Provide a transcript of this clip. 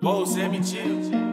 Whoa, Sammy, chill.